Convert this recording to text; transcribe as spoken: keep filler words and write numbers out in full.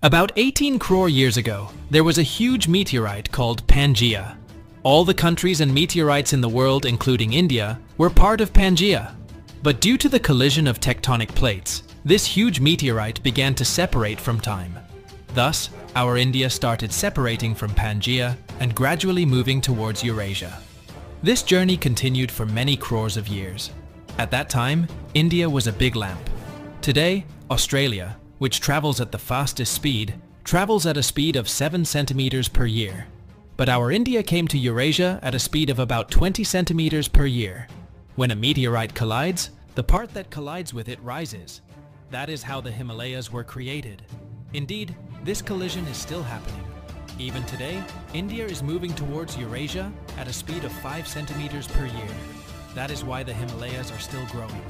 About eighteen crore years ago, there was a huge meteorite called Pangaea. All the countries and meteorites in the world, including India, were part of Pangaea. But due to the collision of tectonic plates, this huge meteorite began to separate from time. Thus, our India started separating from Pangaea and gradually moving towards Eurasia. This journey continued for many crores of years. At that time, India was a big lamp. Today, Australia, which travels at the fastest speed, travels at a speed of seven centimeters per year. But our India came to Eurasia at a speed of about twenty centimeters per year. When a meteorite collides, the part that collides with it rises. That is how the Himalayas were created. Indeed, this collision is still happening. Even today, India is moving towards Eurasia at a speed of five centimeters per year. That is why the Himalayas are still growing.